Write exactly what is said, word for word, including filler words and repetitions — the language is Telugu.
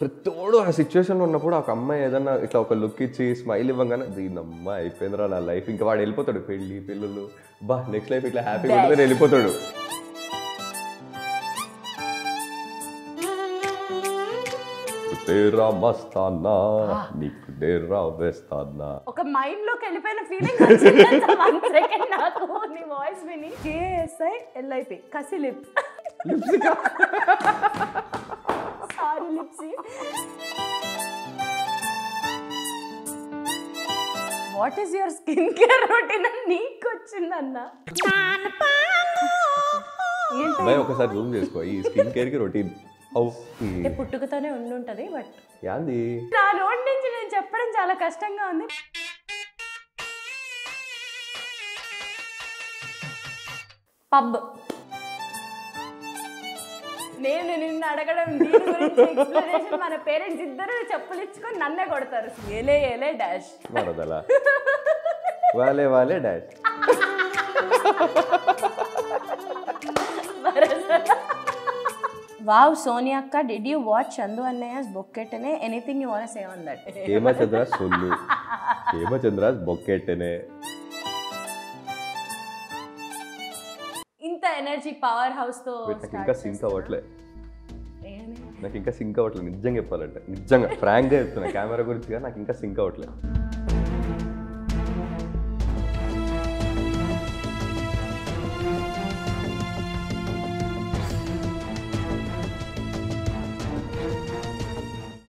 ప్రతిోడు ఆ సిచువేషన్లో ఉన్నప్పుడు ఒక అమ్మాయి ఏదన్నా ఇట్లా ఒక లుక్ ఇచ్చి స్మైల్ ఇవ్వంగానే దీని అమ్మ అయిపోయిందిరా నా లైఫ్, ఇంకా వాడు వెళ్ళిపోతాడు పెళ్ళి పిల్లలు బా నెక్స్ట్ లైఫ్ ఇట్లా హ్యాపీగా ఉంటుందని వెళ్ళిపోతాడు. తేరా మస్తానా నీకు డేరా వేస్తానా ఒక మైండ్ లోకి వెళ్ళిపోయిన ఫీలింగ్ వచ్చింది. వన్ సెకండ్ నాకు నీ వాయిస్ విని కేఎస్ఐ ఎల్ఐపి కసి లిప్ Lipsika sorry Lipsi. What is your skin care routine అని నీకు వచ్చిందన్న? నేను ఒకసారి జూమ్ చేసుకో ఈ స్కిన్ కేర్ కి రొటీన్ పుట్టుకతోనే ఉండుంటది. బట్ నా నోటి నుంచి నేను చెప్పడం చాలా కష్టంగా ఉంది. పబ్ నేను నిన్ను అడగడం దీని గురించి ఎక్స్‌ప్లనేషన్, మన పేరెంట్స్ ఇద్దరు చెప్పులు ఇచ్చుకొని నన్నే కొడతారు. ఏలే ఏలే డాష్ వరదలా వాలే వాలే dash Wow, Sonia akka, did you watch Chandu Annaya's Bokketane? Anything you want to say on that? Hema Chandra's sollu. Hema Chandra's Bokketane. Inta energy powerhouse to start. Inka sync avatle. Naku inka sync avatle nijjanga cheppalante. Nijjanga frank ga cheptuna camera gurinchi ga naku inka sync avatle.